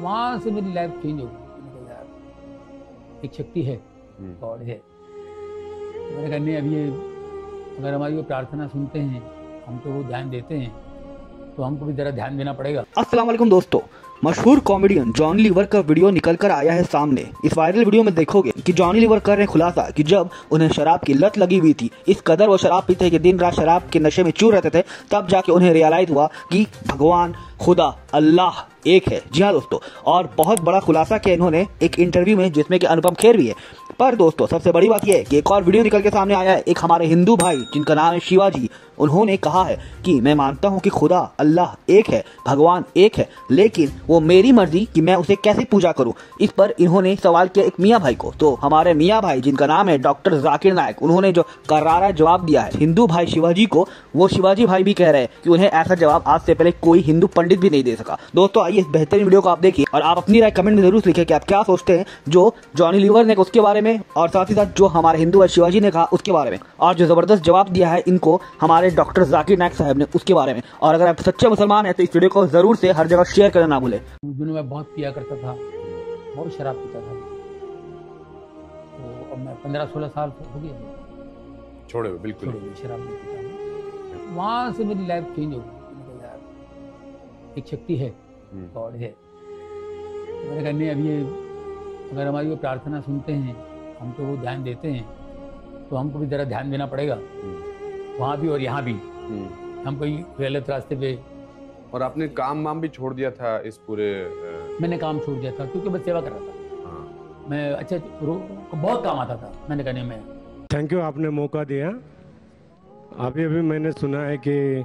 वहाँ से मेरी लाइफ चेंज हो गई। एक शक्ति है, गॉड है। मैंने कहा नहीं, अब ये अगर हमारी वो प्रार्थना सुनते हैं, हमको वो ध्यान देते हैं, तो हमको भी ज़रा ध्यान देना पड़ेगा। अस्सलामुअलैकुम दोस्तों, मशहूर कॉमेडियन जॉनी लीवर का वीडियो निकल कर आया है सामने। इस वायरल वीडियो में देखोगे कि जॉनी लीवर कर रहे हैं खुलासा कि जब उन्हें शराब की लत लगी हुई थी, इस कदर वो शराब पीते कि दिन रात शराब के नशे में चूर रहते थे, तब जाके उन्हें रियलाइज हुआ कि भगवान, खुदा, अल्लाह एक है। जी हाँ दोस्तों, और बहुत बड़ा खुलासा किया इन्होंने एक इंटरव्यू में, जिसमें कि अनुपम खेर भी है। पर दोस्तों सबसे बड़ी बात यह है कि एक और वीडियो निकल के सामने आया है। एक हमारे हिंदू भाई जिनका नाम है शिवाजी, उन्होंने कहा है कि मैं मानता हूं कि खुदा, अल्लाह एक है, भगवान एक है, लेकिन वो मेरी मर्जी कि मैं उसे कैसे पूजा करूं। इस पर इन्होंने सवाल किया एक मियाँ भाई को, तो हमारे मियाँ भाई जिनका नाम है डॉक्टर जाकिर नायक, उन्होंने जो करारा जवाब दिया है हिंदू भाई शिवाजी को, वो शिवाजी भाई भी कह रहे हैं कि उन्हें ऐसा जवाब आज से पहले कोई हिंदू पंडित भी नहीं दे सका। दोस्तों आइए इस बेहतरीन वीडियो को आप देखिए और आप अपनी राय कमेंट में जरूर लिखें कि आप क्या सोचते हैं जो जॉनी लीवर ने उसके बारे में, और साथ ही साथ जो हमारे हिंदू भाई शिवाजी ने कहा उसके बारे में, और जो जबरदस्त जवाब दिया है इनको हमारे डॉक्टर जाकिर नायक साहब ने उसके बारे में। और अगर आप सच्चे मुसलमान हैं तो इस वीडियो को जरूर से हर जगह शेयर करना ना भूलें। मैं बहुत पिया करता था, बहुत शराब पीता था, तो अब मैं 15-16 साल हो गया छोड़े हुए, बिल्कुल शराब नहीं पीता हूं। वहाँ से मेरी लाइफ चेंज हो गई। एक शक्ति है, गॉड है। मैंने कहा नहीं, अब ये अगर हमारी वो प्रार्थना सुनते हैं, हमको वो ध्यान देते हैं, तो हमको भी ज़रा ध्यान देना पड़ेगा, वहाँ भी और यहाँ भी, हम कोई गलत रास्ते पे। और आपने काम वाम भी छोड़ दिया था इस पूरे? मैंने काम छोड़ दिया था क्योंकि मैं सेवा कर रहा था। हाँ। मैं अच्छा बहुत काम आता था। मैंने कहा नहीं, मैं थैंक यू, आपने मौका दिया। अभी अभी मैंने सुना है कि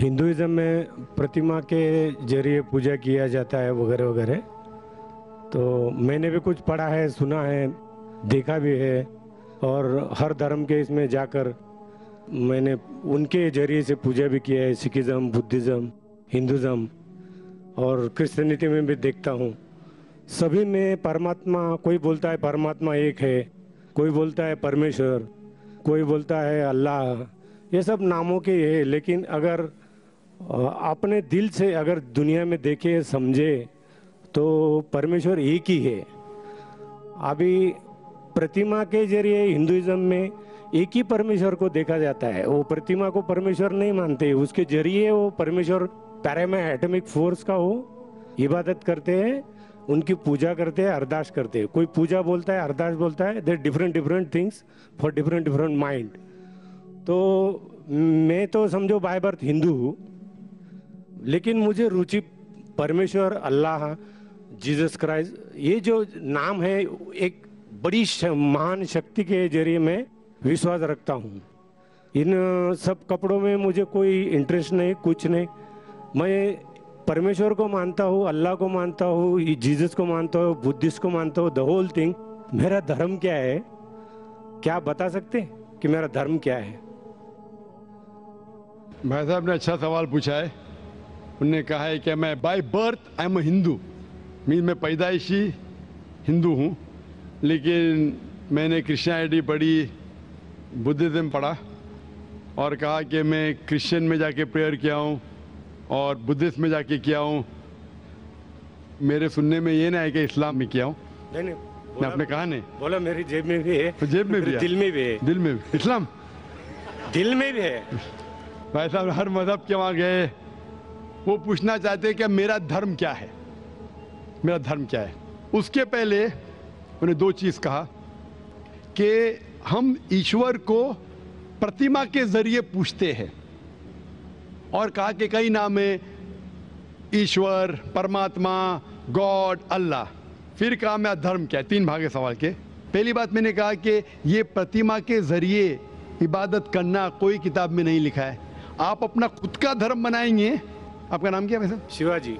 हिंदुज़म में प्रतिमा के जरिए पूजा किया जाता है वगैरह वगैरह, तो मैंने भी कुछ पढ़ा है, सुना है, देखा भी है, और हर धर्म के इसमें जाकर मैंने उनके जरिए से पूजा भी किया है। सिखिज़म, बुद्धिज़्म, हिंदुज़म और क्रिश्चियनिटी में भी देखता हूँ। सभी में परमात्मा, कोई बोलता है परमात्मा एक है, कोई बोलता है परमेश्वर, कोई बोलता है अल्लाह, ये सब नामों के है। लेकिन अगर अपने दिल से अगर दुनिया में देखे, समझे, तो परमेश्वर एक ही है। अभी प्रतिमा के जरिए हिंदुज़म में एक ही परमेश्वर को देखा जाता है, वो प्रतिमा को परमेश्वर नहीं मानते, उसके जरिए वो परमेश्वर पैरामा एटमिक फोर्स का हो, इबादत करते हैं, उनकी पूजा करते हैं, अरदास करते हैं। कोई पूजा बोलता है, अरदास बोलता है, there different different things for different different mind. तो मैं तो समझो बाय बर्थ हिंदू हूँ, लेकिन मुझे रुचि परमेश्वर, अल्लाह, जीसस क्राइस्ट, ये जो नाम है, एक बड़ी महान शक्ति के जरिए मैं विश्वास रखता हूँ। इन सब कपड़ों में मुझे कोई इंटरेस्ट नहीं, कुछ नहीं। मैं परमेश्वर को मानता हूँ, अल्लाह को मानता हूँ, जीसस को मानता हूँ, बुद्धिस्ट को मानता हूँ, द होल थिंग। मेरा धर्म क्या है, क्या आप बता सकते हैं कि मेरा धर्म क्या है? भाई साहब ने अच्छा सवाल पूछा है। उनने कहा है कि मैं by birth I am Hindu, mean मैं पैदाइशी हिंदू हूँ, लेकिन मैंने क्रिश्चियनिटी पढ़ी, बुद्धिज़्म पढ़ा, और कहा कि मैं क्रिश्चियन में जाके प्रेयर किया हूँ और बुद्धिस्ट में जाके किया हूँ। मेरे सुनने में ये ना है कि इस्लाम में किया हूँ। नहीं, आपने कहा नहीं, बोला मेरी जेब में भी है, तो जेब में भी है, दिल में भी है, दिल में भी इस्लाम, दिल में भी है। भाई साहब हर मज़हब के वहाँ गए, वो पूछना चाहते हैं कि मेरा धर्म क्या है, मेरा धर्म क्या है। उसके पहले उन्हें दो चीज़ कहा कि हम ईश्वर को प्रतिमा के जरिए पूछते हैं, और कहा कि कई नाम है, ईश्वर, परमात्मा, गॉड, अल्लाह। फिर कहा मैं धर्म क्या है, तीन भागे सवाल के। पहली बात मैंने कहा कि ये प्रतिमा के जरिए इबादत करना कोई किताब में नहीं लिखा है। आप अपना खुद का धर्म बनाएंगे। आपका नाम क्या है भाई साहब? शिवाजी।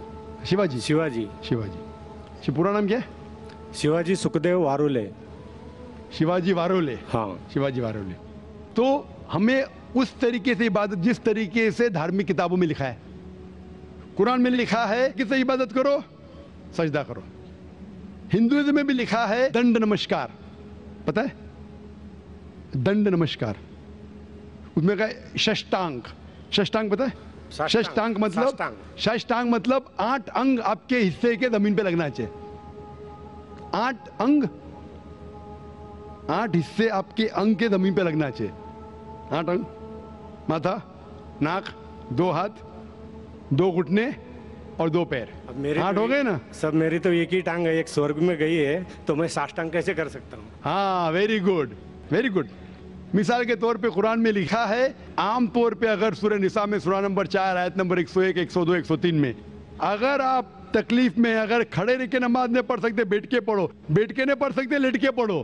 शिवाजी शिवाजी शिवाजी। पूरा नाम क्या है? शिवाजी सुखदेव वारुले। शिवाजी वारुले। हाँ, शिवाजी वारुले। तो हमें उस तरीके से इबादत, जिस तरीके से धार्मिक किताबों में लिखा है, कुरान में लिखा है कि से इबादत करो, सजदा करो। हिंदुइज्म में भी लिखा है दंड नमस्कार, पता है दंड नमस्कार, उसमें कहा है षष्टांग, षष्टांग पता है? षष्टांग मतलब, षष्टांग मतलब 8 अंग आपके हिस्से के जमीन पे लगना चाहिए। 8 अंग, 8 हिस्से आपके अंग के जमीन पे लगना चाहिए। 8 अंग, माथा, नाक, 2 हाथ, 2 घुटने और 2 पैर। आठ हो गए ना सब। मेरी तो एक ही टांग है, एक स्वर्ग में गई है, तो मैं साष्टांग कैसे कर सकता हूँ? हाँ, वेरी गुड, वेरी गुड। मिसाल के तौर पे कुरान में लिखा है, आम तौर पे अगर सूरह निसा में सूरह नंबर 4 आयत नंबर 101, 102, 103 में, अगर आप तकलीफ में, अगर खड़े रह के नमाज नहीं पढ़ सकते बैठ के पढ़ो, बैठ के नहीं पढ़ सकते लेट के पढ़ो,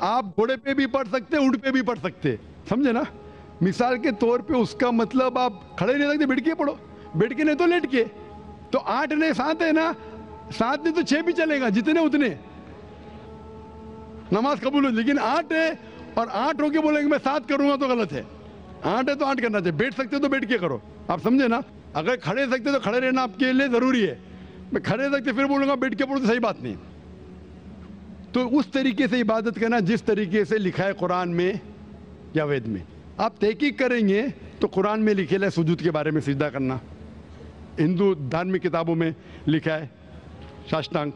आप घोड़े पे भी पढ़ सकते, ऊँट पे भी पढ़ सकते, समझे ना? मिसाल के तौर पे उसका मतलब आप खड़े नहीं सकते, बैठ के पढ़ो, बैठ के नहीं तो लेट के, तो 8 नहीं 7 है ना, 7 नहीं तो 6 भी चलेगा, जितने उतने नमाज कबूल हो। लेकिन 8 है और 8 होके बोलेंगे मैं 7 करूंगा तो गलत है। 8 है तो 8 करना चाहिए। बैठ सकते हो तो बैठ के करो, आप समझे ना? अगर खड़े सकते तो खड़े रहना आपके लिए ज़रूरी है। मैं खड़े सकते फिर बोलूँगा बैठ के पढ़ो तो सही बात नहीं। तो उस तरीके से इबादत करना जिस तरीके से लिखा है कुरान में या वेद में। आप तहकीक करेंगे तो कुरान में लिखे है सुजूद के बारे में सिजदा करना, हिंदू धार्मिक किताबों में लिखा है साष्टांग,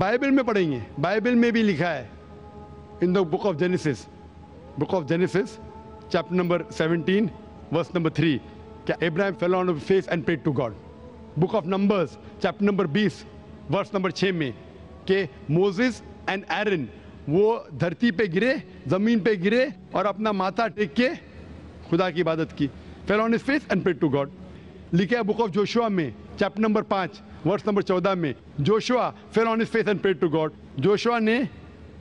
बाइबल में पढ़ेंगे, बाइबल में भी लिखा है in the book of Genesis, book of Genesis chapter number 17 verse number 3, क्या इब्राहिम fell on his face and prayed to God. Book of Numbers chapter number 20 verse number 6 में के मोसेस एंड एरन वो धरती पे गिरे, ज़मीन पे गिरे और अपना माथा टेक के खुदा की इबादत की, fell on his face and prayed to God. लिखा है बुक ऑफ जोशुआ में चैप्टर नंबर 5 वर्स नंबर 14 में, Joshua fell on his face and prayed to God, Joshua ने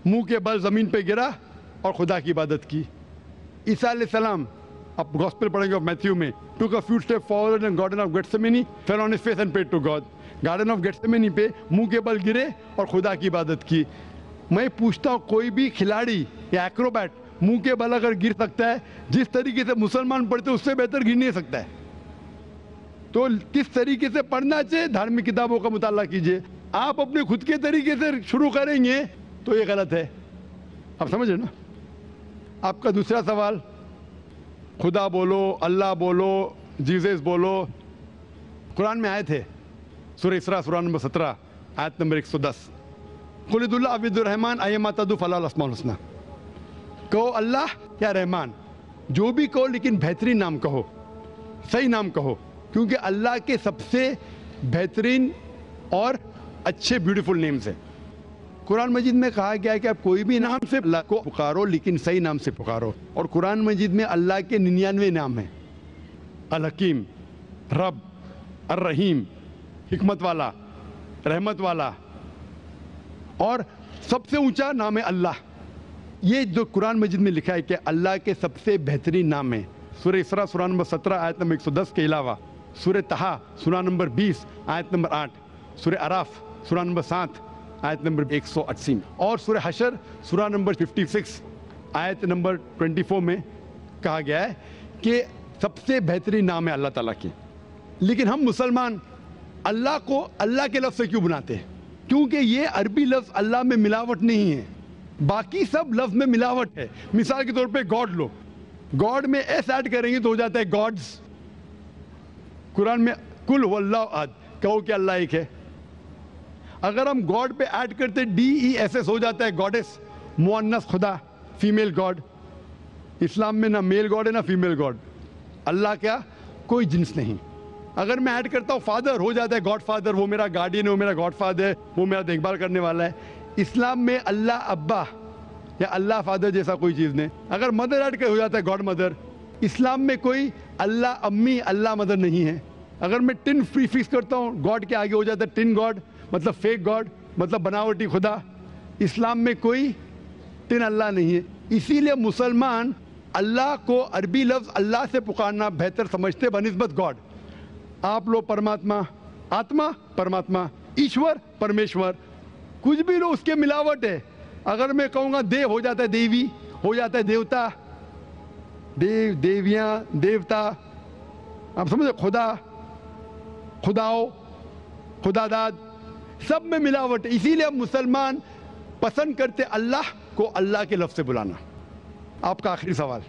मुंह के बल ज़मीन पे गिरा और खुदा की इबादत की। ईसा अलैहिस्सलाम, आप गॉस्पेल पढ़ेंगे ऑफ मैथ्यू में, took a few step forward in garden of Gethsemane, fell on his face and prayed to God, garden of Gethsemane पे मुँह के बल गिरे और खुदा की इबादत की। मैं पूछता हूँ कोई भी खिलाड़ी या एक्रोबैट मुँह के बल अगर गिर सकता है, जिस तरीके से मुसलमान पढ़ते उससे बेहतर गिर नहीं सकता है। तो किस तरीके से पढ़ना चाहिए, धार्मिक किताबों का मुताला कीजिए। आप अपने खुद के तरीके से शुरू करेंगे तो ये गलत है, आप समझे ना? आपका दूसरा सवाल, खुदा बोलो, अल्लाह बोलो, जीसस बोलो, कुरान में आए थे सूरह इसरा सूरह नंबर 17 आयत नंबर 110, कुलिदुल्लाह अबिदुर्रहमान अय्यमा तदु फलाल अस्माउल हुस्ना, कहो अल्लाह या रहमान, जो भी कहो लेकिन बेहतरीन नाम कहो, सही नाम कहो, क्योंकि अल्लाह के सबसे बेहतरीन और अच्छे ब्यूटीफुल नेम्स हैं। कुरान मजीद में कहा गया है कि आप कोई भी नाम से अल्लाह को पुकारो लेकिन सही नाम से पुकारो, और कुरान मजीद में अल्लाह के 99 नाम हैं, अल-हकीम, रब, अर-रहीम, हिकमत वाला, रहमत वाला, और सबसे ऊंचा नाम है अल्लाह। ये जो कुरान मजीद में लिखा है कि अल्लाह के सबसे बेहतरीन नाम है, सूरह इसरा सूरह नंबर 17 आयत नंबर 110 के अलावा सूरह तहा सूरह नंबर 20 आयत नंबर 8, सूरह अराफ सूरह नंबर 7 आयत नंबर 180 और सूरह हशर सूरह नंबर 56 आयत नंबर 24 में कहा गया है कि सबसे बेहतरीन नाम है अल्लाह ताला के। लेकिन हम मुसलमान अल्लाह को अल्लाह के लफ्ज़ से क्यों बुलाते हैं? क्योंकि ये अरबी लफ्ज़ अल्लाह में मिलावट नहीं है, बाकी सब लफ्ज़ में मिलावट है। मिसाल के तौर पे गॉड लो, गॉड में एस ऐड करेंगे तो हो जाता है गॉड्स। कुरान में कुल वल्लाहु अहद, कहो कि अल्लाह एक है। अगर हम गॉड पे ऐड करते DESS हो जाता है गॉडेस, मुअन्नस खुदा, फीमेल गॉड। इस्लाम में ना मेल गॉड है ना फीमेल गॉड, अल्लाह क्या कोई जिन्स नहीं। अगर मैं ऐड करता हूँ फादर, हो जाता है गॉड फादर, वो मेरा गार्डियन है, वो मेरा गॉड फादर है, वो मेरा देखभाल करने वाला है। इस्लाम में अल्लाह अब्बा या अल्लाह फादर जैसा कोई चीज़ नहीं। अगर मदर ऐड कर हो जाता है गॉड मदर। इस्लाम में कोई अल्लाह अम्मी, अल्लाह मदर नहीं है। अगर मैं टिन प्रीफिक्स करता हूँ गॉड के आगे हो जाता है टिन गॉड, मतलब फेक गॉड, मतलब बनावटी खुदा। इस्लाम में कोई टिन अल्लाह नहीं है। इसीलिए मुसलमान अल्लाह को अरबी लफ्ज़ अल्लाह से पुकारना बेहतर समझते बनिस्बत गॉड। आप लोग परमात्मा, आत्मा परमात्मा, ईश्वर परमेश्वर, कुछ भी लो उसके मिलावट है। अगर मैं कहूँगा देव हो जाता है देवी, हो जाता है देवता, देव देवियाँ देवता, आप समझे, खुदा खुदाओ खुदादाद, सब में मिलावट है। इसीलिए मुसलमान पसंद करते अल्लाह को अल्लाह के लफ्ज़ से बुलाना। आपका आखिरी सवाल,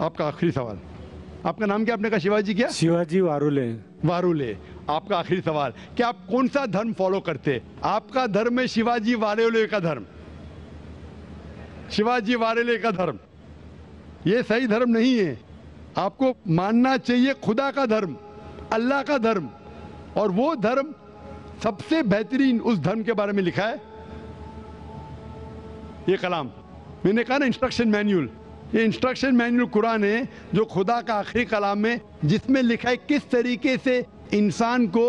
आपका आखिरी सवाल, आपका नाम क्या? आपने कहा शिवाजी क्या? शिवाजी वारुले। वारुले, आपका आखिरी सवाल, क्या आप कौन सा धर्म फॉलो करते? आपका धर्म है शिवाजी वारुले का धर्म। शिवाजी वारुले का धर्म ये सही धर्म नहीं है। आपको मानना चाहिए खुदा का धर्म, अल्लाह का धर्म, और वो धर्म सबसे बेहतरीन, उस धर्म के बारे में लिखा है ये कलाम। मैंने कहा ना इंस्ट्रक्शन मैन्यूल, ये इंस्ट्रक्शन मैन्यूल कुरान है जो खुदा का आखिरी कलाम है, जिसमें लिखा है किस तरीके से इंसान को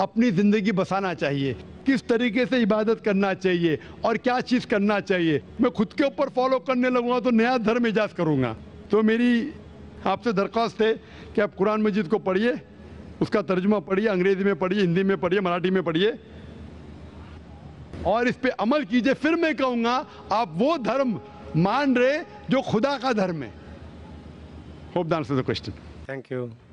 अपनी ज़िंदगी बसाना चाहिए, किस तरीके से इबादत करना चाहिए और क्या चीज़ करना चाहिए। मैं खुद के ऊपर फॉलो करने लगूंगा तो नया धर्म इजाद करूंगा। तो मेरी आपसे दरख्वास्त है कि आप कुरान मजीद को पढ़िए, उसका तर्जुमा पढ़िए, अंग्रेज़ी में पढ़िए, हिंदी में पढ़िए, मराठी में पढ़िए और इस पर अमल कीजिए। फिर मैं कहूँगा आप वो धर्म मान रहे जो खुदा का धर्म है। Hope the answer the question. Thank you.